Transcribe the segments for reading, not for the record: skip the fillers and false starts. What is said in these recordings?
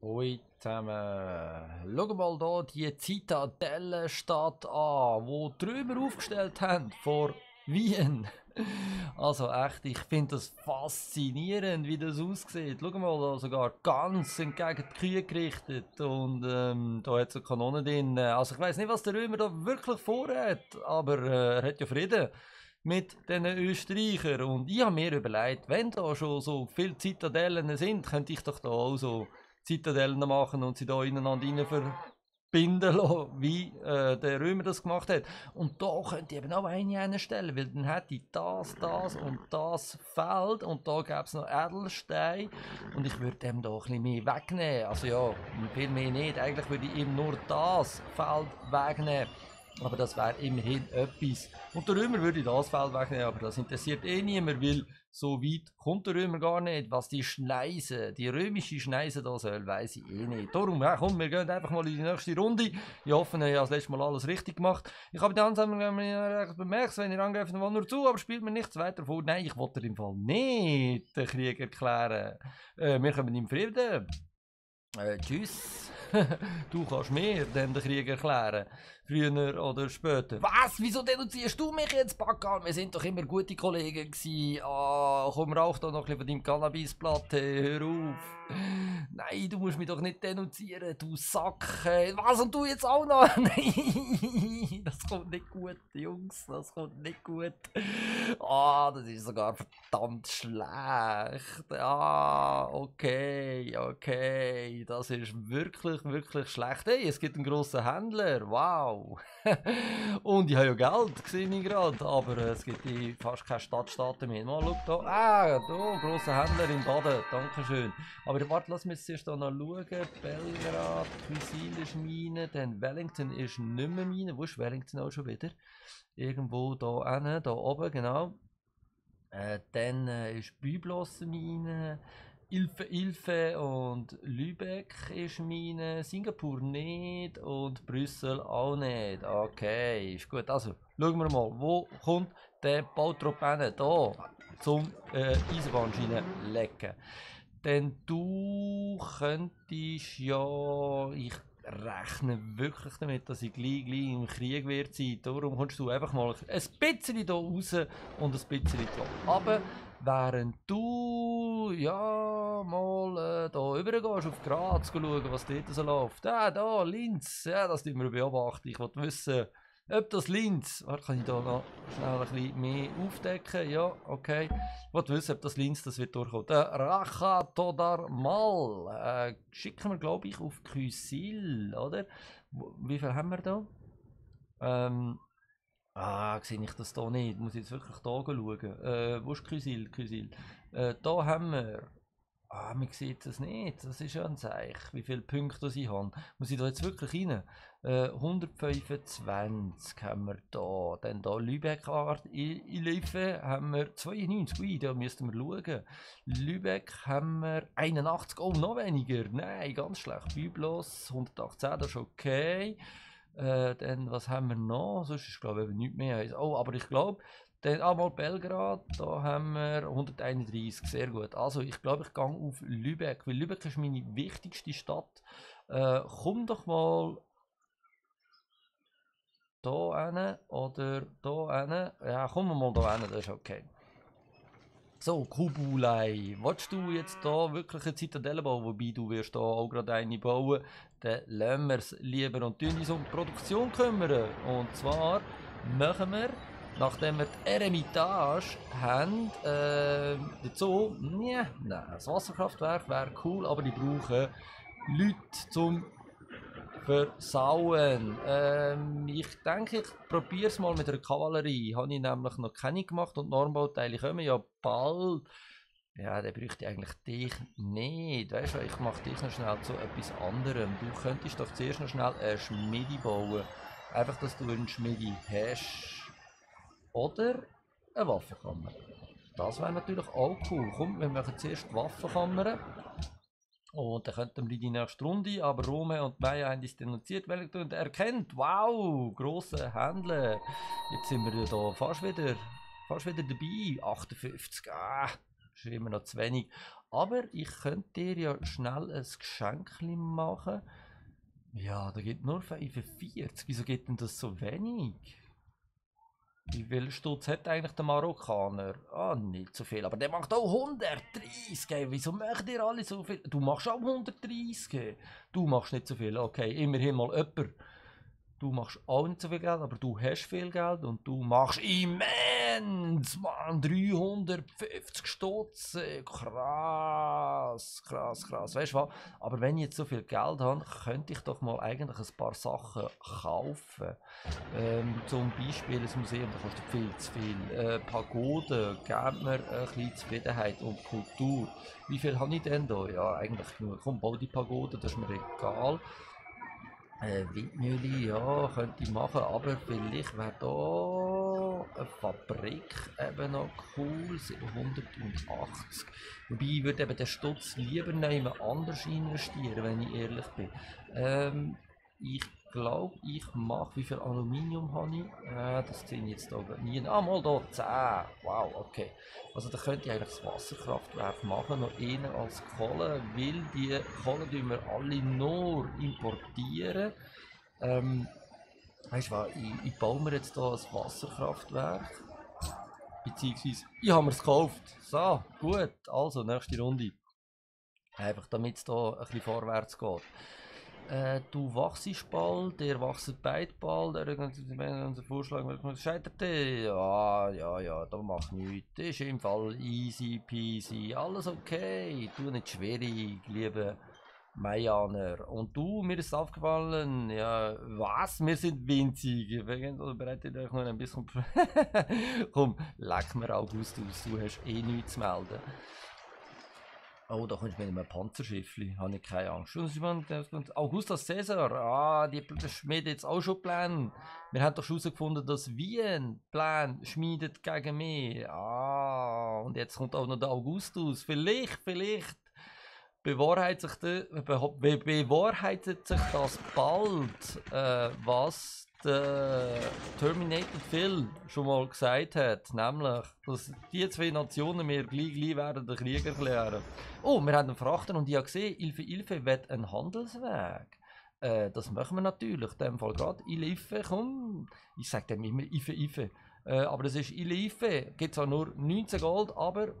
Hoi zusammen. Schauen mal da die Zitadellenstadt an, die drüber aufgestellt haben vor Wien. Also echt, ich finde das faszinierend, wie das aussieht. Schauen mal da, sogar ganz entgegen die Kühe gerichtet und da hat es eine Kanone drin. Also ich weiß nicht, was der Römer da wirklich vorhat, aber er hat ja Frieden mit den Österreichern. Und ich habe mir überlegt, wenn da schon so viele Zitadellen sind, könnte ich doch da auch so Zitadellen machen und sie da ineinander rein verbinden lassen, wie der Römer das gemacht hat. Und da könnte ich eben auch eine einstellen, weil dann hätte ich das, das und das Feld und da gäbe es noch Edelsteine und ich würde dem da ein bisschen mehr wegnehmen. Also ja, viel mehr nicht. Eigentlich würde ich ihm nur das Feld wegnehmen. Aber das wäre immerhin etwas. Und der Römer würde das Feld wegnehmen, aber das interessiert eh niemand, weil so weit kommt der Römer gar nicht. Was die Schneise, die römische Schneise da soll, weiss ich eh nicht. Darum, ja, komm, wir gehen einfach mal in die nächste Runde. Ich hoffe, ich habe das letzte Mal alles richtig gemacht. Ich habe die Ansammlung bemerkt, wenn ihr angreift, dann nur zu, aber spielt mir nichts weiter vor. Nein, ich wollte im Fall nicht den Krieg erklären. Wir kommen im Frieden. Tschüss. Du kannst mir dann den Krieg erklären. Früher oder später. Was? Wieso denunzierst du mich jetzt, Bakan? Wir sind doch immer gute Kollegen gewesen. Ah, komm, rauch doch noch ein bisschen von deinem Cannabisplatte. Hör auf. Nein, du musst mich doch nicht denunzieren, du Sack. Was? Und du jetzt auch noch? Nein, das kommt nicht gut, Jungs. Das kommt nicht gut. Ah, das ist sogar verdammt schlecht. Ah, okay, okay. Das ist wirklich, wirklich schlecht. Hey, es gibt einen grossen Händler. Wow. Und ich habe ja Geld, sehe ich gerade, aber es gibt fast keine Stadtstaaten mehr. Mal, schau da. Ah, da, grosser Händler in Baden, dankeschön. Aber warte, lass mich zuerst noch schauen. Belgrad, Quisil ist meine, dann Wellington ist nicht mehr meine. Wo ist Wellington auch schon wieder? Irgendwo da hinten, da oben, genau. Dann ist Byblos meine. Ilfe und Lübeck ist meine, Singapur nicht und Brüssel auch nicht. Okay, ist gut. Also, schauen wir mal, wo kommt der Bautrop hin? Da, zum Eisenbahnschienen lecken. Denn du könntest ja... Ich rechne wirklich damit, dass ich gleich im Krieg werde sein. Darum kommst du einfach mal ein bisschen da raus und ein bisschen da runter. Während du, ja, mal da rüber gehst auf Graz, schauen, was dort so läuft. Ah, da, Linz, ja, das müssen wir beobachten. Ich wollte wissen, ob das Linz, warte, kann ich da noch schnell ein bisschen mehr aufdecken? Ja, okay. Ich wollte wissen, ob das Linz, das wird durchkommen. Racha Todarmal schicken wir, glaube ich, auf Quisil, oder? Wie viel haben wir da? Sehe ich das hier nicht. Muss ich jetzt wirklich hier schauen. Wo ist Quisil? Quisil. Da haben wir... Ah, man sieht das nicht. Das ist ja ein Zeichen, wie viele Punkte ich habe. Muss ich da jetzt wirklich rein? 125 haben wir da. Dann da Lübeck-Art. Ilfe haben wir 92. Ui, da müssten wir schauen. Lübeck haben wir 81. Oh, noch weniger. Nein, ganz schlecht. Byblos 118, das ist okay. Dann, was haben wir noch? Sonst ist, glaube ich, nichts mehr. Oh, aber ich glaube, dann einmal Belgrad, da haben wir 131, sehr gut. Also, ich glaube, ich gehe auf Lübeck, weil Lübeck ist meine wichtigste Stadt. Komm doch mal da hin oder da hin. Ja, komm mal da hin, das ist okay. So, Kubulei, willst du jetzt da wirklich eine Zitadelle bauen? Wobei, du wirst da auch gerade eine bauen. Dann lassen wir es lieber und tun uns um die Produktion kümmern. Und zwar machen wir, nachdem wir die Eremitage haben, dazu, ja, nein, das Wasserkraftwerk wäre cool, aber die brauchen Leute zum Versauen. Ich denke, ich probiere es mal mit der Kavallerie. Habe ich nämlich noch keine gemacht und Normbauteile kommen ja bald. Ja, dann bräuchte ich eigentlich dich nicht. Weißt du, ich mache dich noch schnell zu etwas anderem. Du könntest doch zuerst noch schnell eine Schmiede bauen. Einfach, dass du eine Schmiede hast. Oder eine Waffenkammer. Das wäre natürlich auch cool. Komm, wir machen zuerst die Waffenkammer. Und dann könnten wir die nächste Runde, aber Rome und Maya haben dies denunziert, Wellington erkennt. Wow, grosser Händler. Jetzt sind wir ja da fast wieder dabei. 58, ah, ist immer noch zu wenig. Aber ich könnte dir ja schnell ein Geschenk machen. Ja, da geht nur 45. Wieso geht denn das so wenig? Wie viel Stutz hat eigentlich der Marokkaner? Ah, nicht so viel. Aber der macht auch 130. Ey. Wieso macht ihr alle so viel? Du machst auch 130. Ey. Du machst nicht so viel. Okay, immerhin mal jemand. Du machst auch nicht so viel Geld, aber du hast viel Geld und du machst immens, Mann, 350 Stutz. Krass, krass, krass. Weißt du was? Aber wenn ich jetzt so viel Geld habe, könnte ich doch mal eigentlich ein paar Sachen kaufen. Zum Beispiel ein Museum, da kostet viel zu viel. Pagode, geben wir ein bisschen Zufriedenheit und Kultur. Wie viel habe ich denn da? Ja, eigentlich genug. Komm, bau die Pagode, das ist mir egal. Windmühle, ja, könnte ich machen, aber vielleicht wäre da eine Fabrik eben noch cool, 780. Wobei ich würde eben den Stutz lieber nehmen, anders investieren, wenn ich ehrlich bin. Ich glaube, ich mache, wie viel Aluminium habe ich? Das sehe ich jetzt aber nie. Ah, mal da 10. Wow, okay. Also da könnte ich eigentlich das Wasserkraftwerk machen, noch eher als Kohle, weil die Kohle tun wir alle nur importieren. Weißt du was, ich baue mir jetzt hier ein Wasserkraftwerk. Beziehungsweise, ich habe mir es gekauft. So, gut. Also, nächste Runde. Einfach damit es hier ein bisschen vorwärts geht. Du wachst bald, der wachst beid bald, er hat uns Vorschlag, scheiterte. Ja, ja, ja, da mach nichts. Das ist im Fall easy peasy, alles okay. Du nicht schwierig, liebe Mayaner. Und du, mir ist aufgefallen, ja, was? Wir sind winzig. Bereitet euch noch ein bisschen. Komm, leck mir August aus, du hast eh nichts zu melden. Oh, da kommst du mit einem Panzerschiffli, habe ich keine Angst. Augustus Caesar, ah, die schmiedet jetzt auch schon Pläne. Wir haben doch schon herausgefunden, dass Wien Pläne schmiedet gegen mich. Ah, und jetzt kommt auch noch der Augustus. Vielleicht bewahrheitet sich das bald, was der Terminator Phil schon mal gesagt hat, nämlich, dass die zwei Nationen mir gleich werden den Krieg erklären. Oh, wir haben einen Frachter und ich habe gesehen, Ilfe will einen Handelsweg. Das machen wir natürlich, in dem Fall gerade. Ilfe, komm, ich sage dem immer Ilfe. Aber das ist Ilfe, gibt zwar nur 19 Gold, aber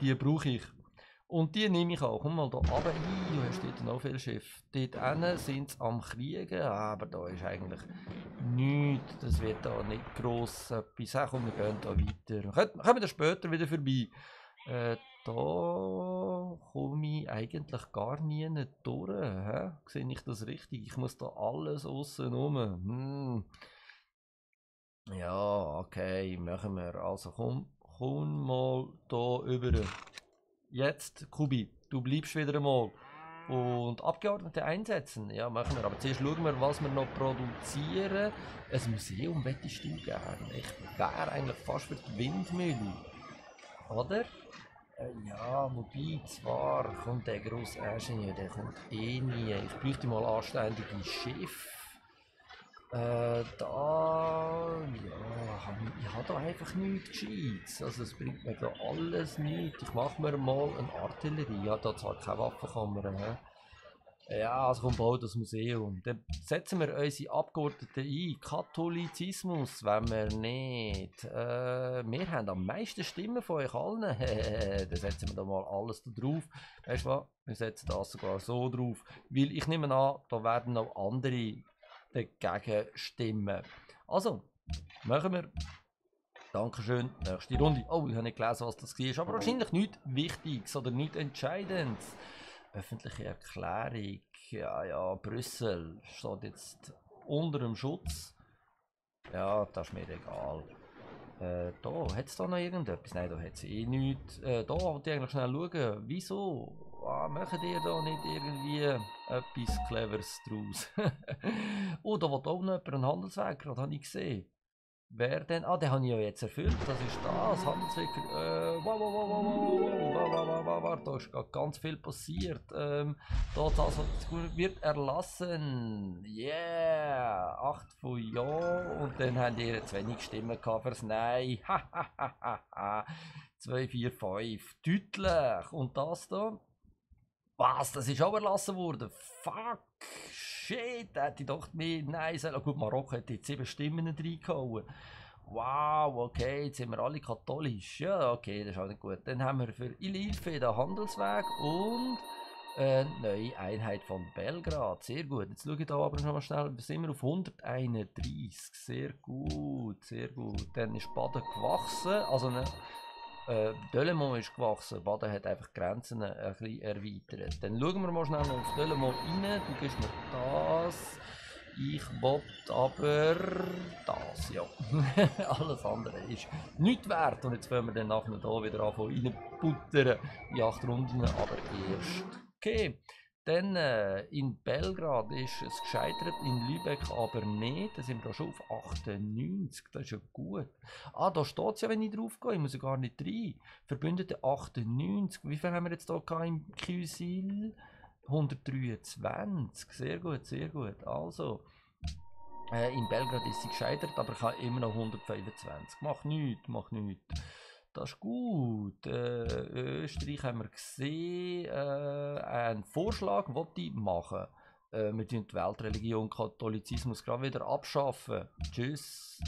die brauche ich. Und die nehme ich auch. Komm mal da runter. Du hast dort noch viel Schiff. Dort hinten sind sie am Kriegen, aber da ist eigentlich nichts. Das wird da nicht gross etwas. Ja, komm, wir gehen da weiter. Kommen wir da später wieder vorbei. Da komme ich eigentlich gar nie durch. Hä? Sehe ich das richtig? Ich muss da alles aussen rum. Ja, okay, machen wir. Also komm mal da über. Jetzt, Kubi, du bleibst wieder einmal. Und Abgeordnete einsetzen. Ja, machen wir. Aber zuerst schauen wir, was wir noch produzieren. Ein Museum wettest du gerne. Ich wäre eigentlich fast für die Windmühle. Oder? Ja, wobei zwar kommt der grosse Ingenieur, der kommt eh nie. Ich bräuchte mal anständige Schiffe. Ich habe da einfach nichts Gescheites, also es bringt mir da alles nichts. Ich mache mir mal eine Artillerie, ja, da zwar keine Waffenkammer, he? Ja, also komm, bau das Museum. Dann setzen wir unsere Abgeordneten ein, Katholizismus wenn wir nicht. Wir haben am meisten Stimmen von euch allen, dann setzen wir da mal alles da drauf. Weißt du was, wir setzen das sogar so drauf, weil ich nehme an, da werden noch andere dagegen stimmen. Also, machen wir. Dankeschön. Nächste Runde. Oh, ich habe nicht gelesen, was das war. Aber wahrscheinlich nichts Wichtiges oder nichts Entscheidendes. Öffentliche Erklärung. Ja, Brüssel steht jetzt unter dem Schutz. Ja, das ist mir egal. Da hat es da noch irgendetwas? Nein, da hat es eh nichts. Da wollte ich eigentlich schnell schauen. Wieso? Macht ihr da nicht irgendwie etwas Cleveres draus? Oh, da will auch noch jemand einen Handelsweg, gerade habe ich gesehen. Wer denn? Ah, den habe ich ja jetzt erfüllt. Das ist das. Handelsweg. Wow. Da ist gerade ganz viel passiert. Da das wird erlassen. Yeah. 8 von Ja. Und dann haben die jetzt wenig Stimmen gehabt fürs Nein. 2, 4, 5. Deutlich. Und das da? Was? Das ist auch erlassen worden. Fuck. Shit, hätte ich gedacht, mehr Nein sagen. Gut, Marokko hätte jetzt 7 Stimmen reingehauen. Wow, okay, jetzt sind wir alle katholisch. Ja, okay, das ist auch nicht gut. Dann haben wir für Ililfe den Handelsweg und eine neue Einheit von Belgrad. Sehr gut. Jetzt schaue ich da aber noch mal schnell. Sind wir auf 131. Sehr gut, sehr gut. Dann ist Baden gewachsen. Also eine Delemont ist gewachsen, Baden hat einfach Grenzen ein bisschen erweitert. Dann schauen wir mal schnell auf Delemont rein, du gibst mir das, ich will aber das, ja. Alles andere ist nichts wert und jetzt wollen wir dann nachher hier wieder anfangen reinputtern in 8 Runden, aber erst. Okay, dann in Belgrad ist es gescheitert, in Lübeck aber nicht. Da sind wir schon auf 98, das ist ja gut. Ah, da steht es ja, wenn ich drauf gehe, ich muss ja gar nicht rein. Verbündete 98, wie viel haben wir jetzt hier im Kysil? 123, sehr gut, sehr gut. Also, in Belgrad ist sie gescheitert, aber ich habe immer noch 125. Macht nichts, macht nichts. Das ist gut. Österreich haben wir gesehen. Einen Vorschlag wollte ich machen. Wir tun die Weltreligion Katholizismus gerade wieder abschaffen. Tschüss.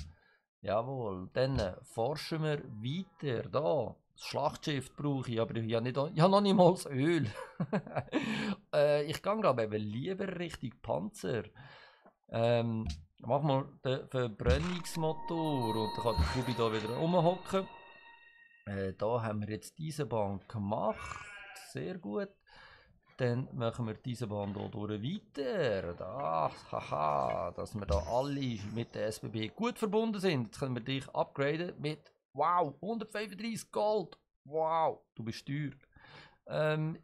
Jawohl. Dann forschen wir weiter. Da. Das Schlachtschiff brauche ich, aber ich habe, ich habe noch nicht mal das Öl. Ich gehe gerade eben lieber Richtung Panzer. Machen wir den Verbrennungsmotor. Und dann kann der Kubi hier wieder rumhocken. Da haben wir jetzt diese Bahn gemacht, sehr gut. Dann machen wir diese Bahn hier durch weiter. Da, haha, dass wir da alle mit der SBB gut verbunden sind. Jetzt können wir dich upgraden mit, wow, 135 Gold. Wow, du bist teuer.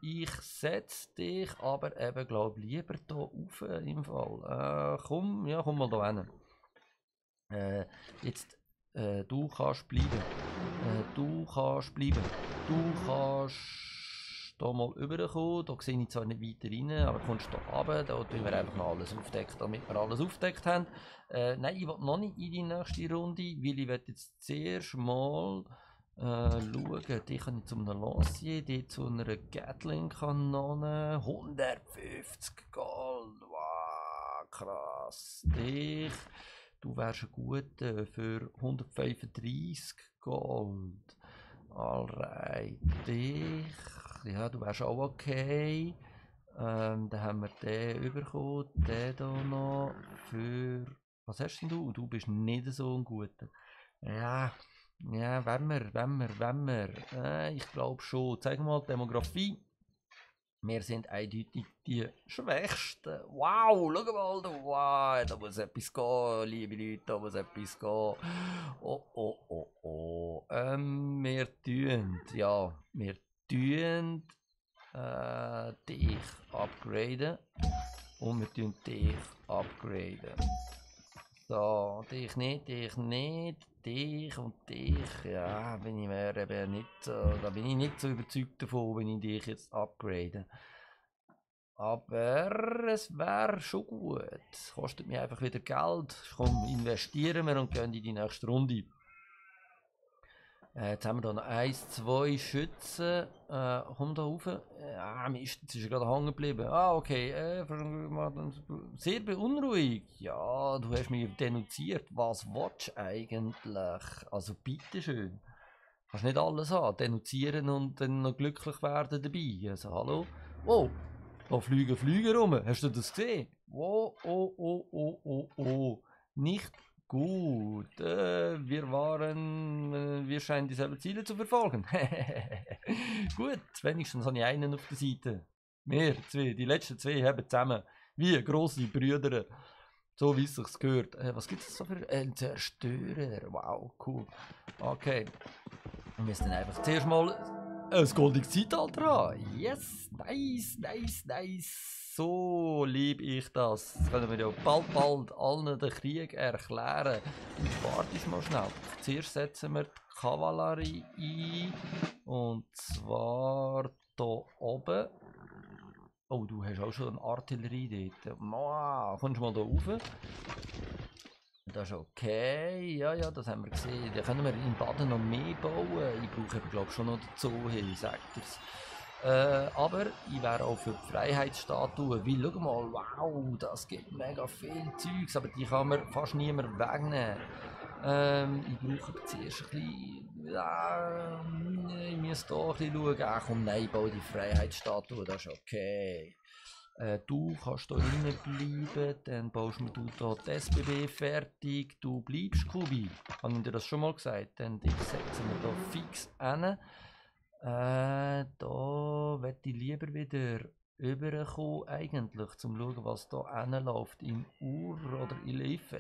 Ich setze dich aber eben, glaube ich, lieber hier rauf im Fall. Komm, ja, komm mal hier hin. Jetzt, du kannst bleiben. Du kannst bleiben. Du kannst hier mal rüberkommen. Da sehe ich zwar nicht weiter rein, aber kommst du hier runter. Da tun wir einfach noch alles aufdecken, damit wir alles aufdeckt haben. Nein, ich will noch nicht in die nächste Runde, weil ich will jetzt zuerst mal schauen. Die kann ich zu einer Lancier, die zu einer Gatling-Kanone. 150 Gold. Wow, krass. Dich. Du wärst ein guter für 135 Gold. Alright. Dich. Ja, du wärst auch okay. Dann haben wir den bekommen. Den hier noch. Für. Was hast denn du? Du bist nicht so ein guter. Ja. Ja, wenn wir. Ich glaube schon. Zeig mal die Demografie. Wir sind eindeutig die Schwächsten. Wow, schau mal, wow, da muss etwas gehen, liebe Leute, da muss etwas gehen. Oh. Wir tun, ja, wir tun dich upgraden. Und wir tun dich upgraden. So, dich nicht. Dich und dich, ja, bin ich mir eben nicht so, da bin ich nicht so überzeugt davon, wenn ich dich jetzt upgrade. Aber es wäre schon gut. Es kostet mir einfach wieder Geld. Komm, investieren wir und gehen in die nächste Runde. Jetzt haben wir hier noch 1, 2 Schützen. Komm da rauf. Ah, Mist, jetzt ist er gerade hängen geblieben. Ah, okay. Sehr beunruhigend. Ja, du hast mich denunziert. Was willst du eigentlich? Also bitteschön. Du kannst nicht alles haben. Denunzieren und dann noch glücklich werden dabei. Also hallo. Oh, da fliegen Flüge rum. Hast du das gesehen? Oh. Nicht gut, wir scheinen dieselben Ziele zu verfolgen. Gut, wenigstens habe ich einen auf der Seite. Wir zwei, die letzten zwei haben zusammen. Wie grosse Brüder. So wie es sich gehört. Was gibt es so für ein Zerstörer? Wow, cool. Okay. Wir müssen einfach zuerst mal Das goldige Zeitalter an. Yes, nice, nice, nice. So liebe ich das. Das können wir ja bald allen den Krieg erklären. Wartet mal schnell. Zuerst setzen wir die Kavallerie ein. Und zwar hier oben. Oh, du hast auch schon eine Artillerie dort. Wow, kommst du mal hier rauf? Das ist okay, ja, das haben wir gesehen. Da können wir in Baden noch mehr bauen. Ich brauche aber, glaube ich, schon noch dazu, hey, sagt es. Aber ich wäre auch für die Freiheitsstatue, weil, schau mal, wow, das gibt mega viel Zeugs, aber die kann man fast niemand wegnehmen. Ich brauche jetzt erst ein bisschen, ich muss hier ein bisschen schauen. Ach komm, nein, ich baue die Freiheitsstatue, das ist okay. Du kannst hier bleiben, dann baust du hier das SBB fertig. Du bleibst, Kubi. Habe ich dir das schon mal gesagt? Dann setzen wir hier fix hin. Da möchte ich lieber wieder rüberkommen, eigentlich, zum zu schauen, was da läuft im Ur oder in Live.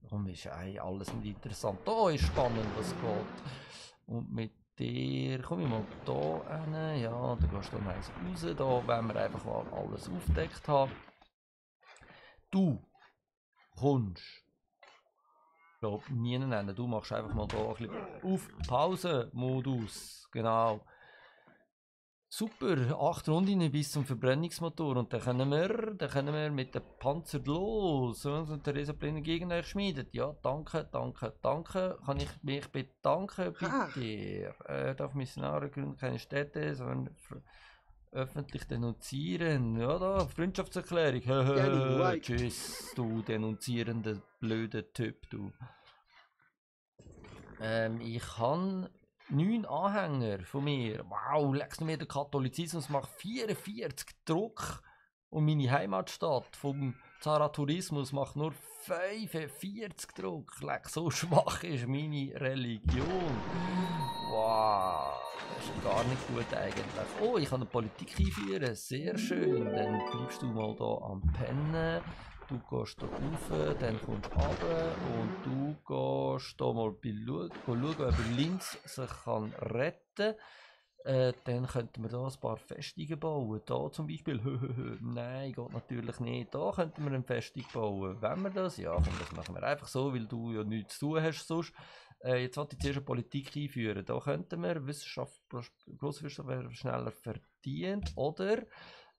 Warum ist alles nicht interessant? Da ist spannend, was geht. Und mit der, komm ich mal hier hin, ja, da gehst du noch eins raus, da wenn wir einfach mal alles aufgedeckt haben. Du kommst, ich glaube, nie nennen, du machst einfach mal hier ein bisschen auf Pause-Modus, genau. Super, 8 Runden bis zum Verbrennungsmotor und dann können wir mit dem Panzer los. Und Theresa Pläne gegen euch schmiedet. Ja, danke. Kann ich mich bedanken bei dir? Darf missionare Gründe keine Städte, sondern öffentlich denunzieren. Ja, da, Freundschaftserklärung. Tschüss, du denunzierender blöder Typ, du. Ich kann 9 Anhänger von mir. Wow, leckst du mir den Katholizismus, macht 44 Druck. Und meine Heimatstadt vom Zaraturismus macht nur 45 Druck. Leck, so schwach ist meine Religion. Wow, das ist gar nicht gut eigentlich. Oh, ich kann eine Politik einführen. Sehr schön. Dann bleibst du mal hier am Pennen. Du gehst hier rauf, dann kommst du runter und du gehst hier mal schauen, ob Linz sich retten kann. Dann könnten wir hier ein paar Festungen bauen. Hier zum Beispiel, nein, geht natürlich nicht. Da könnten wir eine Festung bauen. Wenn wir das? Ja, komm, das machen wir einfach so, weil du ja nichts zu tun hast sonst. Jetzt wollte ich zuerst eine Politik einführen. Da könnten wir Wissenschaft, Grosswissenschaft schneller verdient, oder?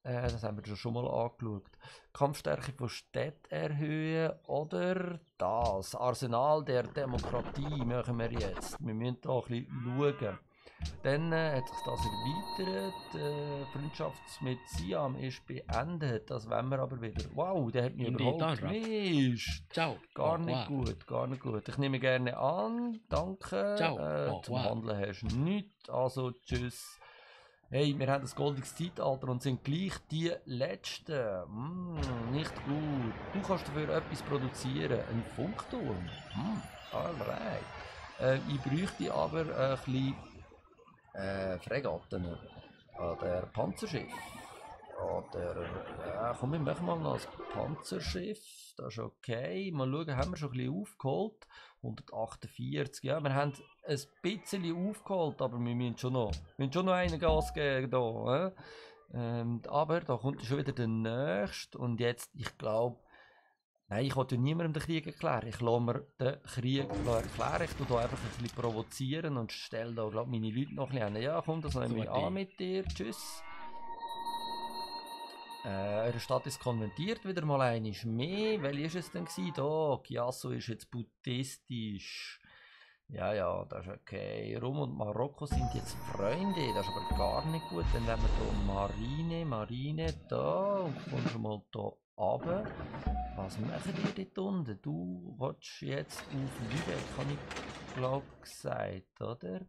Das haben wir schon mal angeschaut. Kampfstärke von Städten erhöhen oder das Arsenal der Demokratie machen wir jetzt. Wir müssen da ein bisschen schauen. Dann hat sich das erweitert. Freundschaft mit Siam ist beendet. Das wollen wir aber wieder. Wow, der hat mich überholt. Mist. Ciao. Gar nicht gut. Ich nehme gerne an. Danke. Ciao. Zum Handeln hast du nichts. Also tschüss. Hey, wir haben das goldiges Zeitalter und sind gleich die Letzten. Nicht gut. Du kannst dafür etwas produzieren. Ein Funkturm. Alright. Ich bräuchte aber ein bisschen Fregatten. Oder Panzerschiff. Oder... komm, wir machen mal noch ein Panzerschiff. Das ist okay. Mal schauen, haben wir schon ein bisschen aufgeholt. 148, ja, wir haben ein bisschen aufgeholt, aber wir müssen schon noch einen Gas geben hier. Aber da kommt schon wieder der Nächste und jetzt, ich glaube, nein, ich wollte ja niemandem den Krieg erklären. Ich lasse mir den Krieg erklären. Ich tue hier einfach ein bisschen provozieren und stelle da, glaube ich, meine Leute noch ein bisschen an. Ja, komm, das nehme ich an mit dir. Tschüss. Eure Stadt ist konventiert, wieder mal einmal mehr. Welche war es denn? Da, Chiasso ist jetzt buddhistisch. Ja, das ist okay. Rom und Marokko sind jetzt Freunde, das ist aber gar nicht gut. Dann haben wir hier Marine, da. Und komm schon mal hier runter. Was machen die dort unten? Du willst jetzt auf Lübeck, habe ich glaube gesagt, oder?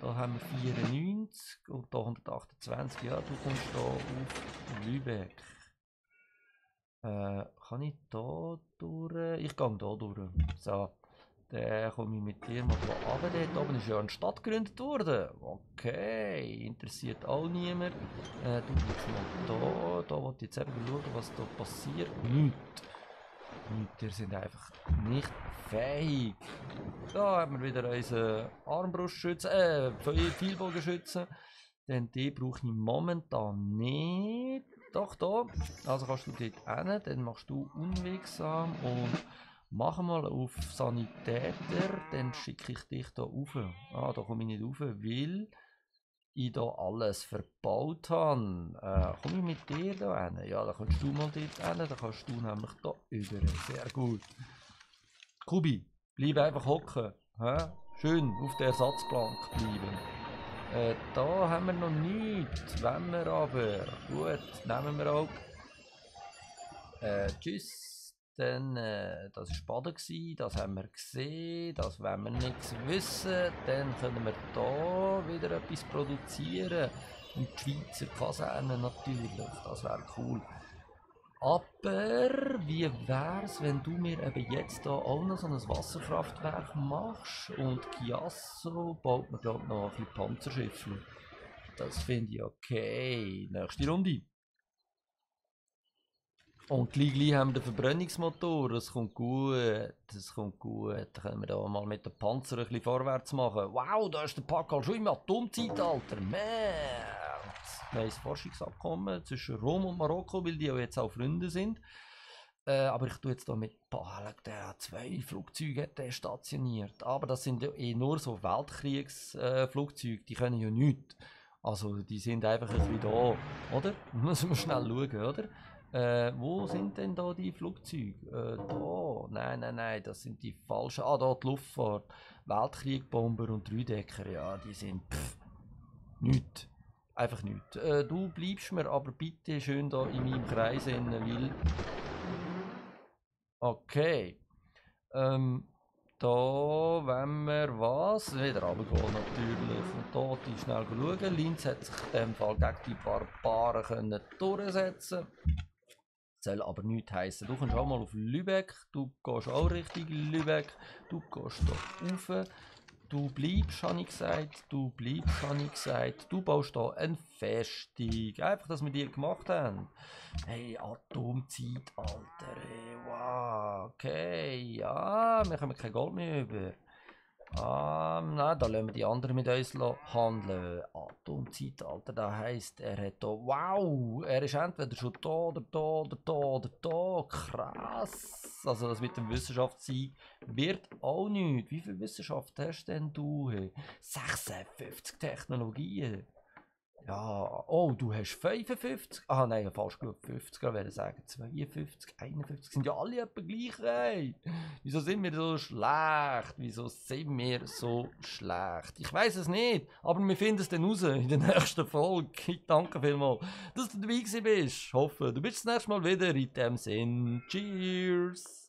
Da haben wir 94 und da 128. Ja, du kommst hier auf Lübeck. Kann ich da durch? Ich gehe da durch. So, dann komme ich mit dir mal hier runter. Dort oben ist ja eine Stadt gegründet worden. Okay, interessiert auch niemand. Du kommst mal da. Da wollte ich jetzt eben schauen, was da passiert. Nichts. Die sind einfach nicht fähig. Da haben wir wieder unseren Armbrustschützen, Vielbogenschützen. Denn die brauche ich momentan nicht. Doch, da. Also kannst du dort hin, dann machst du unwegsam und mach mal auf Sanitäter, dann schicke ich dich da rauf. Ah, da komme ich nicht rauf, weil ich da alles verbaut habe. Komme ich mit dir da hin? Ja, da kannst du mal dort hin, dann kannst du nämlich da über. Sehr gut. Kubi, bleib einfach hocken. Schön auf der Ersatzplank bleiben. Da haben wir noch nichts. Wenn wir aber. Gut, nehmen wir auch. Tschüss. Dann, das war spannend gewesen. Das haben wir gesehen. Das wollen wir nichts wissen. Dann können wir da wieder etwas produzieren. Und die Schweizer Kaserne natürlich. Das wäre cool. Aber wie wär's, wenn du mir eben jetzt hier auch noch so ein Wasserkraftwerk machst und Chiasso baut mir glaube ich noch ein bisschen Panzerschiffe. Das finde ich okay. Nächste Runde. Und gleich haben wir den Verbrennungsmotor. Das kommt gut. Das kommt gut. Dann können wir da mal mit den Panzern ein bisschen vorwärts machen. Wow, da ist der Packal schon im Atomzeitalter. Man! Ein Forschungsabkommen zwischen Rom und Marokko, weil die ja jetzt auch Freunde sind. Aber ich tue jetzt hier mit Balak, der hat 2 Flugzeuge stationiert. Aber das sind ja eh nur so Weltkriegsflugzeuge, die können ja nichts. Also die sind einfach ein bisschen da, oder? Müssen wir schnell schauen, oder? Wo sind denn da die Flugzeuge? Da, nein, das sind die falschen. Ah, da die Luftfahrt. Weltkriegbomber und Dreidecker, ja, die sind nichts. Einfach nichts. Du bleibst mir aber bitte schön da in meinem Kreis hin, weil... Okay. Da wollen wir was? Wieder runtergehen natürlich. Und da die schnell schauen. Linz hat sich in dem Fall gegen die Barbaren können durchsetzen. Das soll aber nichts heissen. Du kommst auch mal auf Lübeck. Du gehst auch richtig Lübeck. Du gehst da rauf. Du bleibst, habe ich gesagt, du bleibst, habe ich gesagt, du baust da eine Festung. Einfach, dass wir die gemacht haben. Hey, Atomzeitalter, hey, wow, okay, ja, wir kommen kein Gold mehr über. Nein, da lassen wir die anderen mit uns handeln. Atomzeitalter, das heisst, er hat da, wow, er ist entweder schon da oder da oder da oder da. Krass. Also das mit dem Wissenschaftssieg wird auch nichts. Wie viel Wissenschaft hast denn du? 56 Technologien. Ja, oh, du hast 55. Ah nein, falsch genug, 50, ich würde sagen 52, 51, sind ja alle etwa gleich, ey. Wieso sind wir so schlecht? Wieso sind wir so schlecht? Ich weiß es nicht, aber wir finden es dann raus in der nächsten Folge. Ich danke vielmals, dass du dabei bist. Ich hoffe, du bist das nächste Mal wieder in dem Sinn. Cheers!